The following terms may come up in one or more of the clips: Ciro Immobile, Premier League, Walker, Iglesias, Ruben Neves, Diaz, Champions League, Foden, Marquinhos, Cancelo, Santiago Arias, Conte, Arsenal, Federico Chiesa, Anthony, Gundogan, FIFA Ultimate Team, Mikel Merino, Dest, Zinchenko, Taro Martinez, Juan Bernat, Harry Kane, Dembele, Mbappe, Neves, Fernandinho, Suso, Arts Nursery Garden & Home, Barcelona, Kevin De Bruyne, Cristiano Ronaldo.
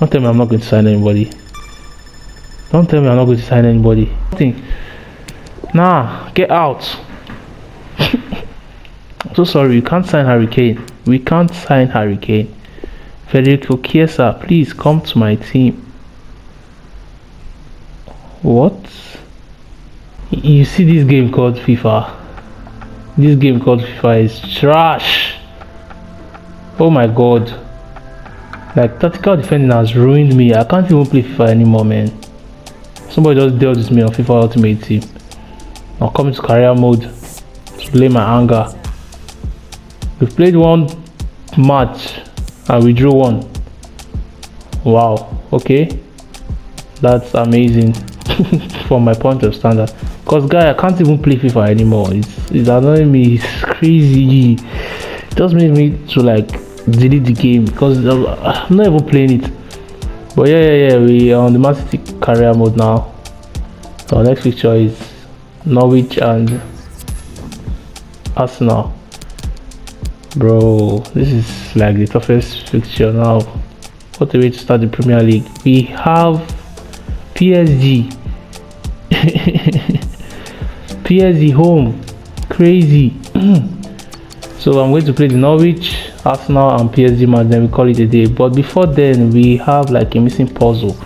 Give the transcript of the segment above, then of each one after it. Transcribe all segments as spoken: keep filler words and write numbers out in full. Don't tell me I'm not going to sign anybody. Don't tell me I'm not going to sign anybody. Nothing. Nah, get out. I'm so sorry, you can't sign Harry Kane. We can't sign Harry Kane. Federico Chiesa, please come to my team. What? You see this game called FIFA? This game called FIFA is trash. Oh my god. Like, tactical defending has ruined me. I can't even play FIFA anymore, man. Somebody just dealt with me on FIFA Ultimate Team. I'll come into career mode to play my anger. We've played one match and we drew one. Wow, okay. That's amazing. From my point of standard, because guy, I can't even play FIFA anymore. It's, it's annoying me. It's crazy. It just made me to like delete the game because I'm not even playing it. But yeah, yeah, yeah, we are on the Man City career mode now. So our next fixture is Norwich and Arsenal. Bro, this is like the toughest fixture now. What a way to start the Premier League. We have P S G. P S G home, crazy. So I'm going to play the Norwich, Arsenal and P S G match, then we call it a day. But before then, we have like a missing puzzle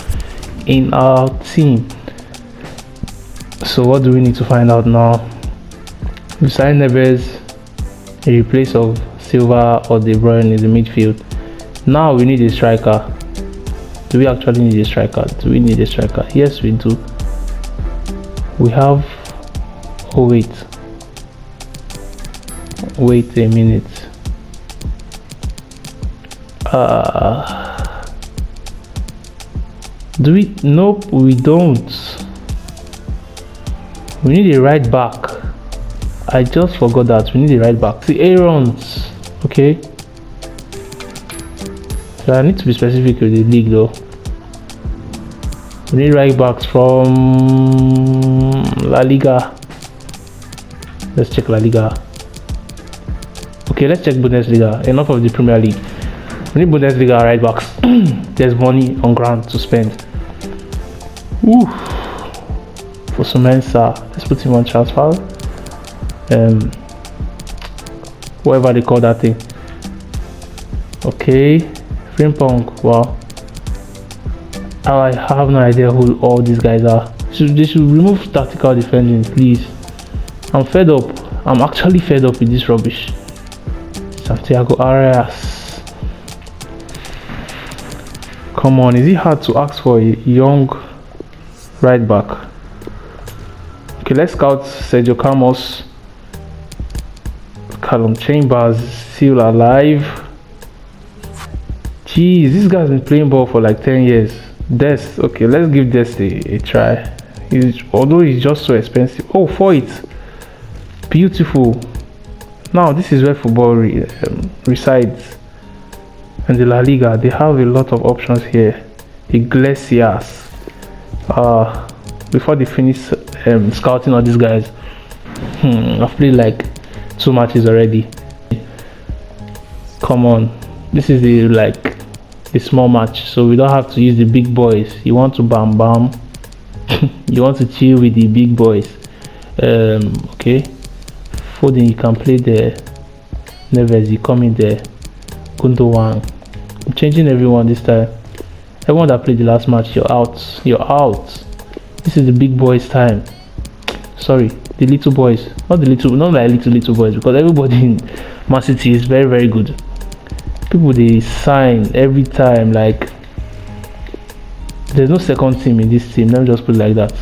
in our team. So what do we need to find out now? We sign Neves in place of Silva or De Bruyne in the midfield. Now we need a striker. Do we actually need a striker? Do we need a striker? Yes, we do. We have, oh wait, wait a minute, uh, do we, nope, we don't, we need a right back, I just forgot that, we need a right back, the Aarons, okay, so I need to be specific with the league though. We need right backs from La Liga. Let's check La Liga. Okay, let's check Bundesliga. Enough of the Premier League. We need Bundesliga right backs. There's money on ground to spend. Ooh. For Sumensa, let's put him on transfer. Um, whatever they call that thing. Okay, Frimpong. Wow. I have no idea who all these guys are. So they should remove tactical defending, please. I'm fed up. I'm actually fed up with this rubbish. Santiago Arias. Come on, is it hard to ask for a young right back? Okay, let's scout Sergio Ramos. Callum Chambers is still alive. Jeez, this guy's been playing ball for like ten years. Des, okay, let's give Des a, a try. He's, although he's just so expensive. Oh, for it, beautiful. Now this is where football re, um, resides. And the La Liga, they have a lot of options here. Iglesias. Uh, before they finish um, scouting all these guys, hmm, I've played like two matches already. Come on, this is the like. A small match, so we don't have to use the big boys. You want to bam bam. You want to chill with the big boys. Um okay, Foden, you can play there. Neves, you come in there. Gundogan, I'm changing everyone this time. Everyone that played the last match, you're out, you're out. This is the big boys time. Sorry, the little boys, not the little, not like little little boys, because everybody in Man City is very very good. People they sign every time, like there's no second team in this team. Let me just put it like that.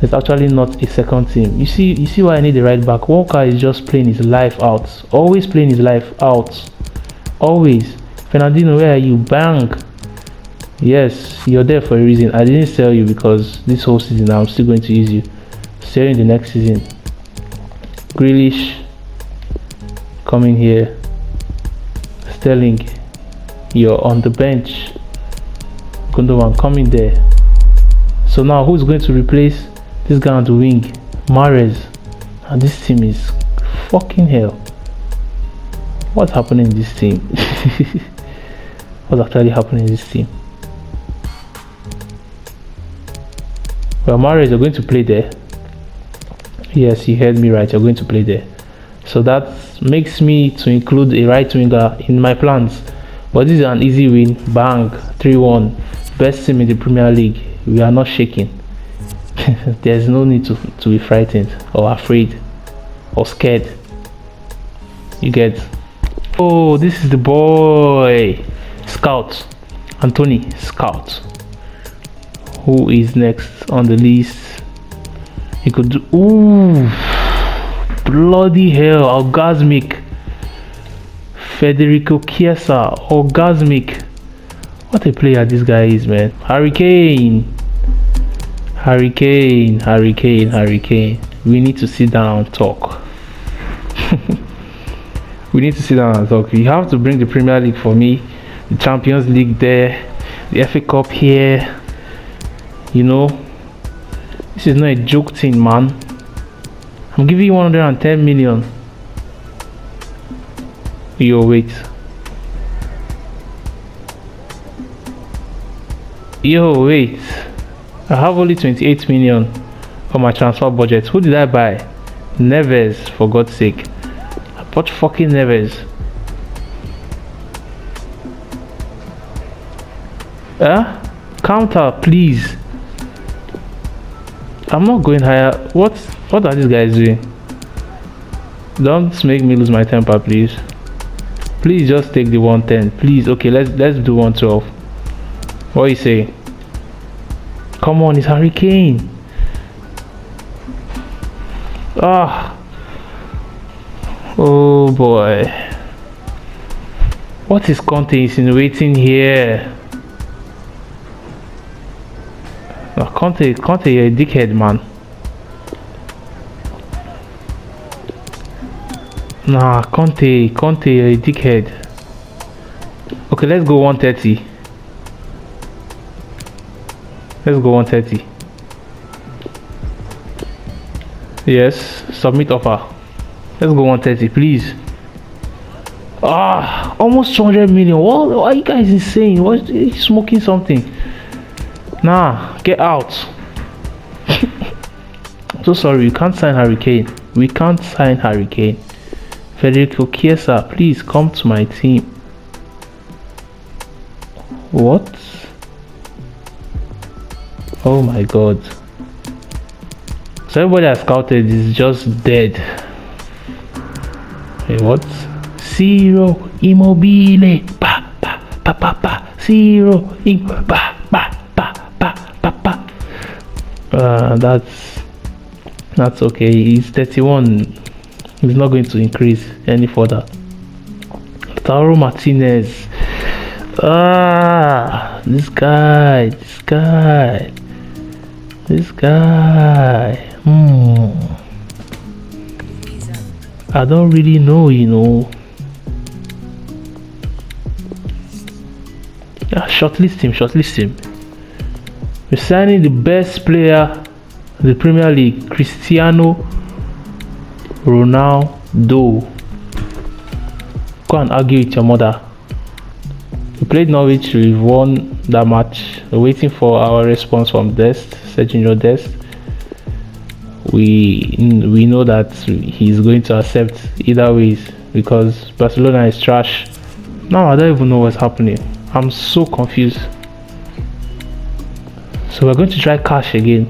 There's actually not a second team. You see, you see why I need the right back. Walker is just playing his life out, always playing his life out, always. Fernandinho, where are you? Bang. Yes, you're there for a reason. I didn't sell you because this whole season I'm still going to use you. Sell you in the next season. Grealish, come in here. Sterling, you're on the bench. Gundogan, come in there. So now who's going to replace this guy on the wing? Mahrez. And this team is fucking hell. What's happening in this team? What's actually happening in this team? Well, Mahrez, you're going to play there. Yes, you heard me right, you're going to play there. So that makes me to include a right winger in my plans. But this is an easy win. Bang, three one. Best team in the Premier League. We are not shaking. There's no need to, to be frightened or afraid or scared. You get. Oh, this is the boy. Scout. Anthony Scout. Who is next on the list? He could do. Ooh. Bloody hell. Orgasmic. Federico Chiesa. Orgasmic. What a player this guy is, man. Hurricane. Hurricane. Hurricane. Hurricane. We need to sit down and talk. We need to sit down and talk. You have to bring the Premier League for me, the Champions League there, the F A Cup here. You know, this is not a joke thing, man. I'm giving you one hundred ten million. Yo, wait. Yo, wait. I have only twenty-eight million on my transfer budget. Who did I buy? Neves, for God's sake. What fucking Neves? Huh? Counter, please. I'm not going higher. What? What are these guys doing? Don't make me lose my temper, please. Please just take the one ten, please. Okay, let's let's do one twelve. What do you say? Come on, it's Harry Kane. Ah. Oh boy, what is Conte insinuating here? No, Conte, Conte, you're a dickhead, man. Nah, Conte, Conte, you're a dickhead. Okay, let's go one thirty. Let's go one thirty. Yes, submit offer. Let's go one thirty, please. Ah, almost two hundred million. What, what are you guys insane? What, are you smoking something? Nah, get out. I'm so sorry, you can't sign Harry Kane. We can't sign Harry Kane. Federico Chiesa, please come to my team. What? Oh my God. So everybody I scouted is just dead. Hey, what? Ciro Immobile. Pa pa pa pa pa. Ciro Immobile. Pa pa pa pa pa pa. Uh, that's that's okay. He's thirty-one. He's not going to increase any further. Taro Martinez. Ah, this guy, this guy, this guy. Hmm. I don't really know, you know. Yeah, shortlist him, shortlist him. We're signing the best player in the Premier League, Cristiano Ronaldo. Go and argue with your mother. We played Norwich, we won that match. We're waiting for our response from Dest, searching your Dest. we we know that he's going to accept either ways because Barcelona is trash now. I don't even know what's happening. I'm so confused. So we're going to try Cash again.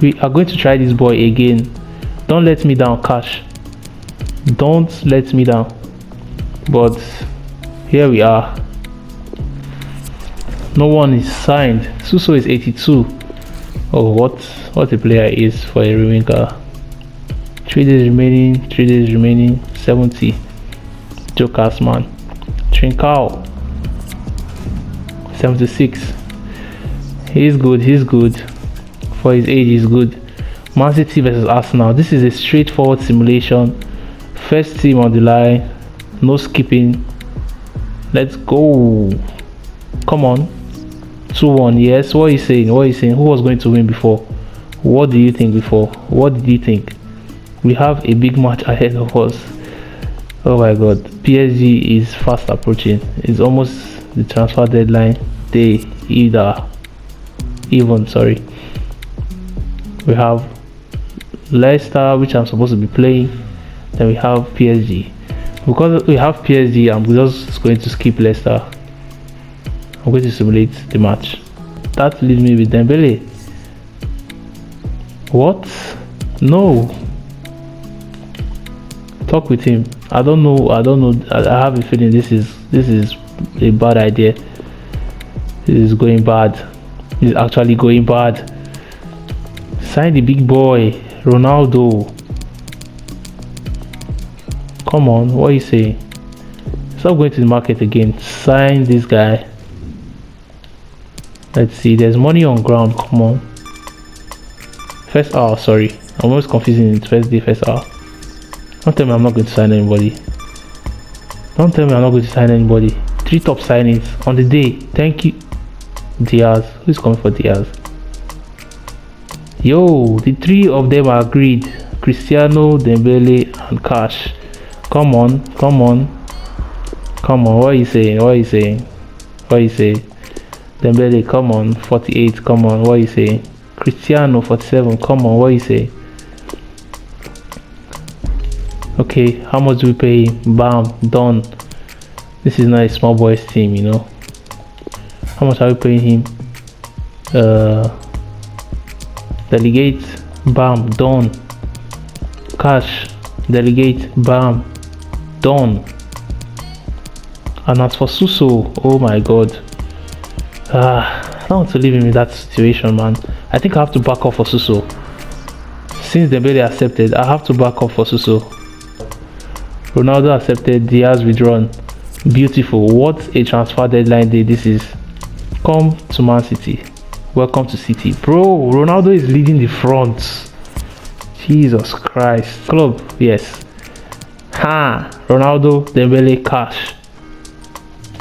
We are going to try this boy again. Don't let me down, Cash. Don't let me down. But here we are. No one is signed. Suso is eighty-two. Oh, what what a player is for a winger. Three days remaining, three days remaining, seventy. Jokers, man. Trincao, seventy-six. He's good, he's good. For his age, he's good. Man City versus Arsenal. This is a straightforward simulation. First team on the line. No skipping. Let's go. Come on. two one, yes. What are you saying? What are you saying? Who was going to win before? What do you think before? What did you think? We have a big match ahead of us. Oh my God. P S G is fast approaching. It's almost the transfer deadline day either. Even, sorry. we have Leicester, which I'm supposed to be playing, then we have P S G. Because we have P S G, I'm just going to skip Leicester. I'm going to simulate the match. That leaves me with Dembele. What? No. Talk with him. I don't know. I don't know. I, I have a feeling this is this is a bad idea. This is going bad. It's actually going bad. Sign the big boy, Ronaldo. Come on, what are you saying? Stop going to the market again. Sign this guy. Let's see. There's money on ground. Come on. First hour. Sorry, I'm always confusing it. First day, first hour. Don't tell me I'm not going to sign anybody. Don't tell me I'm not going to sign anybody. Three top signings on the day. Thank you. Diaz. Who's coming for Diaz? Yo, the three of them are agreed. Cristiano, Dembele, and Cash. Come on, come on. Come on, what are you saying? What are you saying? What are you saying? Dembele, come on. forty-eight, come on. What are you saying? Cristiano, forty-seven, come on. What are you saying? Okay, how much do we pay? Bam, done. This is not a small boys team, you know. How much are we paying him? Uh, delegate, bam, done. Cash, delegate, bam, done. And as for Suso, oh my god, ah, I don't want to leave him in that situation, man. I think I have to back off for Suso. Since Dembele accepted, I have to back off for Suso. Ronaldo accepted, Diaz withdrawn. Beautiful. What a transfer deadline day this is. Come to Man City. Welcome to City. Bro, Ronaldo is leading the front. Jesus Christ. Club, yes. Ha! Ronaldo, Dembele, Cash.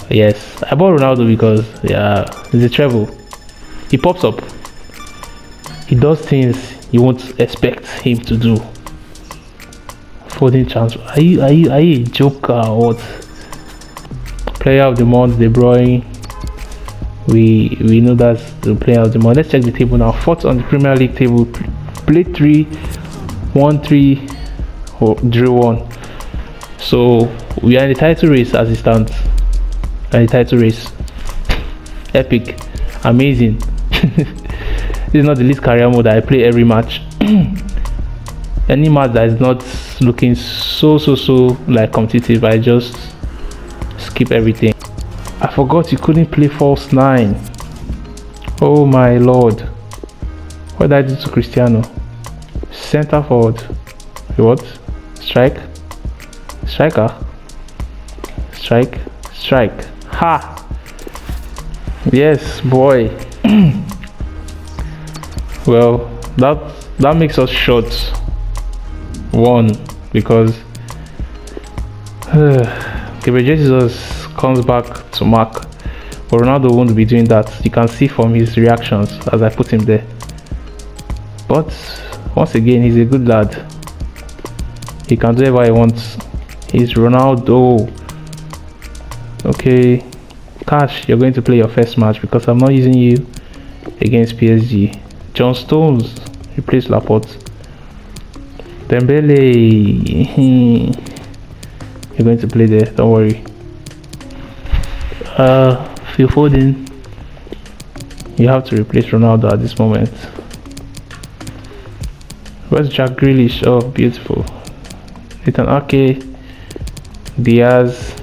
Yes. I bought Ronaldo because, yeah, he's a treble. He pops up. He does things you won't expect him to do. Foden transfer. Are you, are you, are you a joker or what? Player of the month, De Bruyne. We we know that's the player of the month. Let's check the table now. Fourth on the Premier League table. Play three, one three, or drew one. So we are in the title race as it stands. In the title race. Epic, amazing. This is not the least career mode that I play every match. Any match that is not looking so so so like competitive, I just skip everything. I forgot you couldn't play false nine. Oh my lord, what did I do to Cristiano? Center forward. What? Strike, striker, strike, strike. Ha! Yes, boy. Well, that that makes us short one because uh, Gabriel Jesus comes back to mark, but Ronaldo won't be doing that. You can see from his reactions as I put him there. But once again, he's a good lad. He can do whatever he wants. He's Ronaldo. Okay, Cash, you're going to play your first match because I'm not using you against P S G. John Stones replace Laporte. Dembele, you're going to play there, don't worry. Uh, Phil Foden, you have to replace Ronaldo at this moment. Where's Jack Grealish? Oh, beautiful. Nathan Ake, Diaz,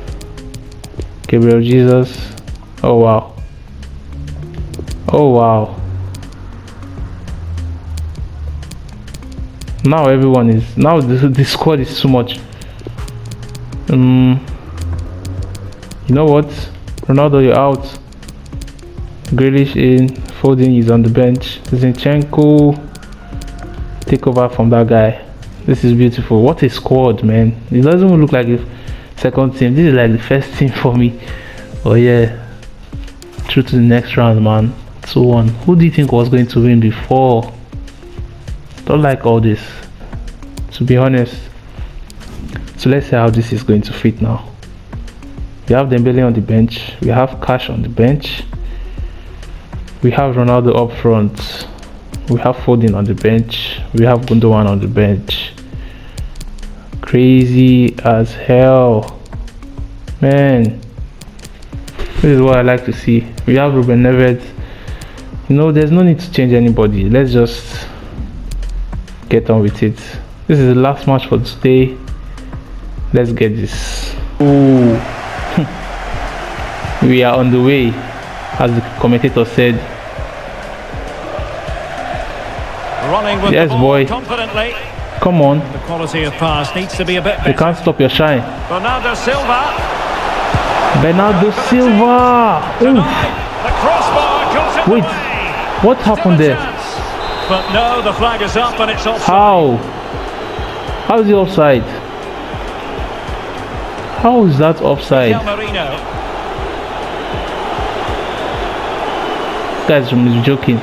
Gabriel Jesus. Oh wow. Oh wow. Now everyone is now the, the squad is too much. Um, you know what? Ronaldo, you're out. Grealish in. Foden is on the bench. Zinchenko take over from that guy. This is beautiful. What a squad, man! It doesn't even look like the second team. This is like the first team for me. Oh yeah, through to the next round, man. So on. Who do you think was going to win before? Don't like all this, to be honest. So let's see how this is going to fit now. We have Dembele on the bench, we have Cash on the bench, we have Ronaldo up front. We have Foden on the bench. We have Gundogan on the bench. Crazy as hell, man. This is what I like to see. We have Ruben Neves. You know, there's no need to change anybody. Let's just get on with it. This is the last match for today. Let's get this. Ooh. We are on the way, as the commentator said. Running with yes, the ball boy. Confidently. Come on. The quality of pass needs to be a bit better. You can't stop your shine. Bernardo Silva. Bernardo Silva. The crossbar goes in. Wait. Away. What happened there? But no, the flag is up and it's offside. How? How is it offside? How is that offside? Guys, I'm joking.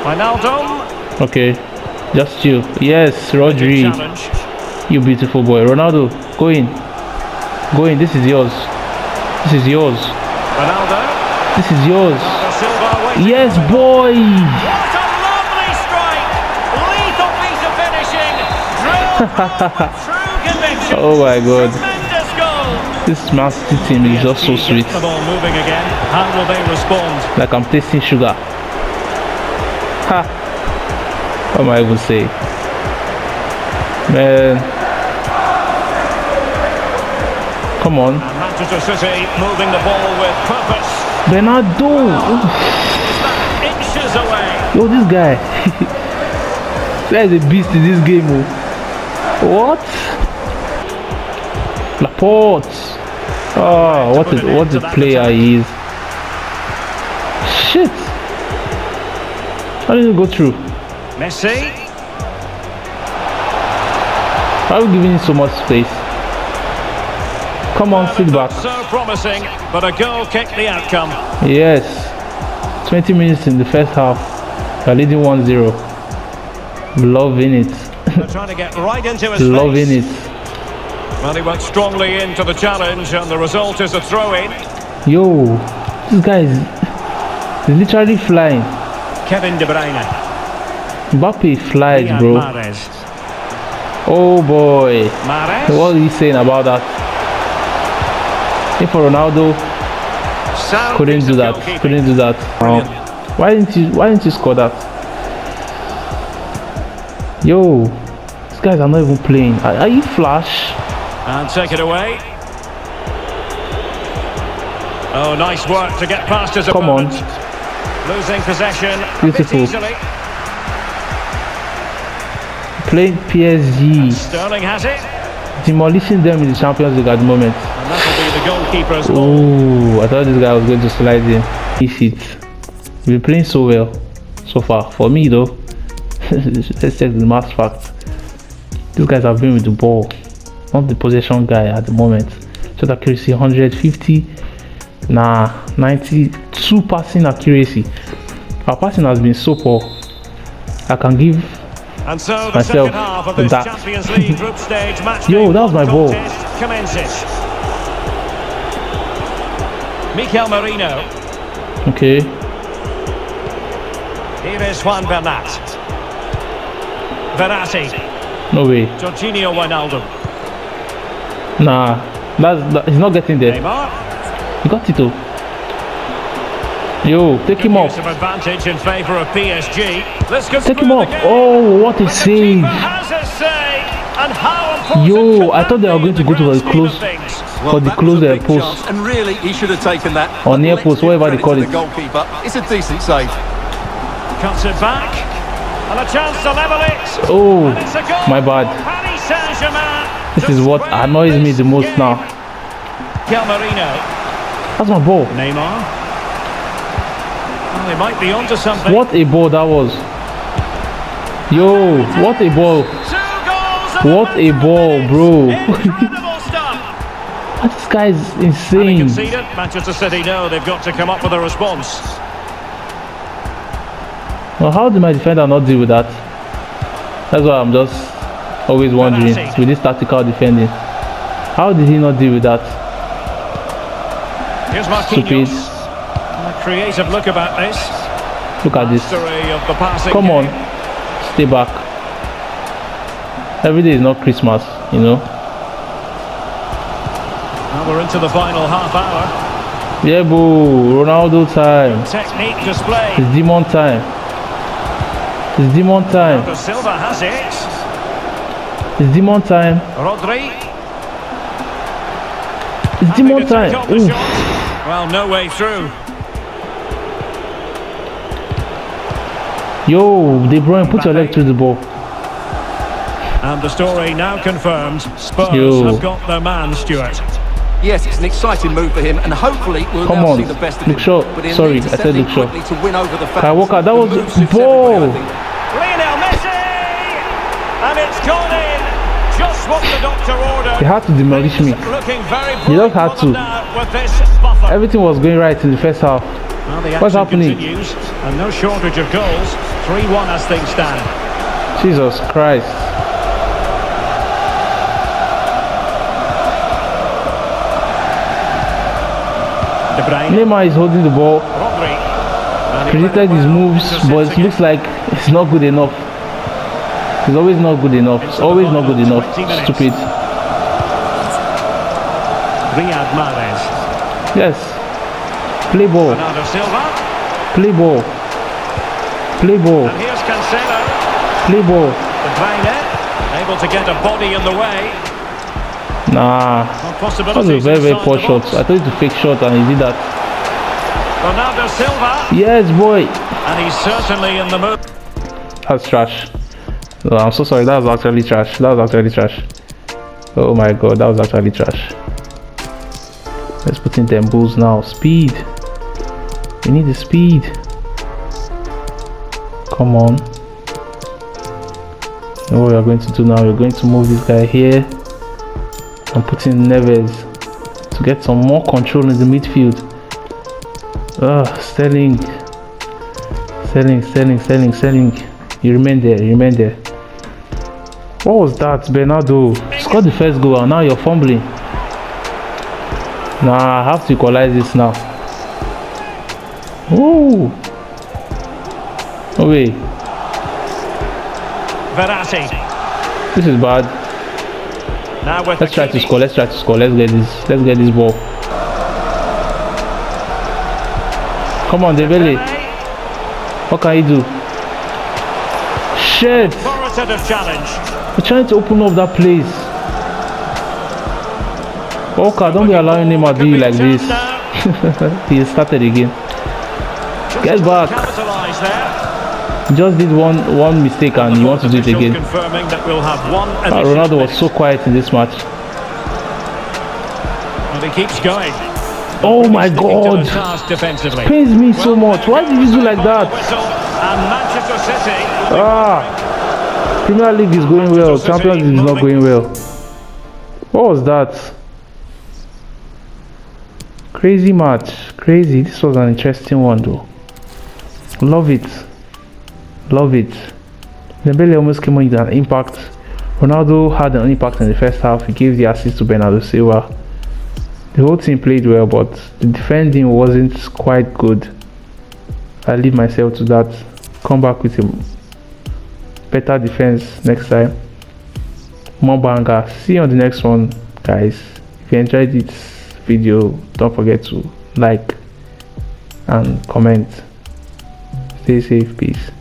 Ronaldo. Okay, just you. Yes, Rodri. You beautiful boy. Ronaldo, go in. Go in. This is yours. This is yours. Ronaldo. This is yours. Yes, boy. What a lovely strike. Lethal piece of finishing. True conviction. Oh my God. This Man City team is just so sweet. The ball moving again. How will they respond? Like I'm tasting sugar. Ha! What am I even saying? Man. Come on. Manchester City moving the ball with purpose. Bernardo! Inches away. Yo, this guy. That is a beast in this game. What? Laporte. Oh, what a, what a player he is. Shit. How did it go through? Messi. Why are we giving him so much space? Come on, sit back. So promising, but a goal kicked the outcome. Yes. twenty minutes in the first half. They're leading one zero. Loving it. They're trying to get right into his Loving face. it. Well, he went strongly into the challenge and the result is a throw-in. Yo, this guy is literally flying. Kevin De Bruyne. Mbappe flies, bro. Mahrez. Oh boy. Mahrez. What are you saying about that? If Ronaldo Sound couldn't do that, goalkeeping. couldn't do that. Oh. Why didn't you why didn't you score that? Yo, these guys are not even playing. Are, are you flash? And take it away. Oh, nice work to get past his Come opponent. on. Losing possession. Beautiful. Playing P S G. And Sterling has it. Demolishing them in the Champions League at the moment. And that'll be the goalkeeper's ball. Oh, I thought this guy was going to slide in. He's it. We're playing so well so far. For me though, let's check the mass fact. These guys have been with the ball. Not the possession guy at the moment. Shot accuracy one hundred fifty. Nah, ninety-two passing accuracy. Our passing has been so poor. I can give and so the myself half of this that. Champions League group stage match. Yo, that was my ball. Commences. Mikel Merino. Okay. Here is Juan Bernat. Verratti. No way. Jorginho Wijnaldum. Nah, that's, that, he's not getting there. Neymar. He got it though. Yo, take him off. Advantage in favor of P S G. Let's go take him off. Oh, what a save. Yo, I thought they were going to go to the close for the close uh, post. And really, he should have taken that. Or near post, whatever they call it. It's a decent save. Cuts it back. And a chance to level it. Oh, my bad. This is what annoys me the most now. That's my ball. Neymar. Well, they might be onto something. What a ball that was. Yo, what a ball. What a ball, bro. This guy is insane. Manchester City know they've got to come up with a response. Well, how did my defender not deal with that? That's why I'm just... always wondering with this tactical defending. How did he not deal with that? Here's Marquinhos. Stupid. A creative look about this. Look at this. Come on. Stay back. Every day is not Christmas, you know. Now we're into the final half hour. Yeah, boo. Ronaldo time. Technique display. It's demon time. It's demon time. Bernardo Silva has it. It's demon time. Rodri. It's demon time. Ooh. Well, no way through. Yo, De Bruyne, put your leg through the ball. And the story now confirmed. Spurs Yo. have got their man, Stuart. Yes, it's an exciting move for him, and hopefully we'll Come now on. see the best of Look him. Short. But Sorry, I said look short. To win over the fans, Walker, that was the ball. Lionel Messi, and it's gone in. Just what the doctor ordered. They had to demolish me. They just had to. Everything was going right in the first half. Well, What's happening? Continues, and no shortage of goals. three one as things stand. Jesus Christ. Neymar is holding the ball. Predicted his moves, but it looks like it's not good enough. It's always not good enough. It's always not good enough. Stupid. Riyad Mahrez. Yes. Play ball. Play ball. Play ball. And here's Cancelo. Play ball. De Bruyne able to get a body in the way. Nah. That was a very, very poor shot. I thought it was a fake shot and he did that. Bernardo Silva. Yes, boy. And he's certainly in the mood. That's trash. No, I'm so sorry. That was actually trash. That was actually trash. Oh my god. That was actually trash. Let's put in them balls now. Speed. We need the speed. Come on. And what we are going to do now, we're going to move this guy here and put in Neves to get some more control in the midfield. Ah, oh, Sterling. Sterling, Sterling, Sterling, Sterling. You remain there, you remain there. What was that, Bernardo? Scored the first goal and now you're fumbling. Nah, I have to equalize this now. Woo! Away. Verratti. This is bad. Now let's try to score. Let's try to score. Let's get this. Let's get this ball. Come on, Dembele. What can he do? Shit! We're trying to open up that place. Walker, don't be allowing him to be like this. He started again. Get back. Just did one one mistake and you want to do it again. Ah, Ronaldo was so quiet in this match. And he keeps going. Oh my god. It pains me so much. Why did you do like that? Ah. Premier League is going well. Champions League is not going well. What was that? Crazy match, crazy. This was an interesting one though. Love it, love it. Dembele almost came with an impact. Ronaldo had an impact in the first half. He gave the assist to Bernardo Silva. The whole team played well, but the defending wasn't quite good. I leave myself to that. Come back with a better defense next time. More banger. See you on the next one, guys. If you enjoyed it, video, don't forget to like and comment. Stay safe. Peace.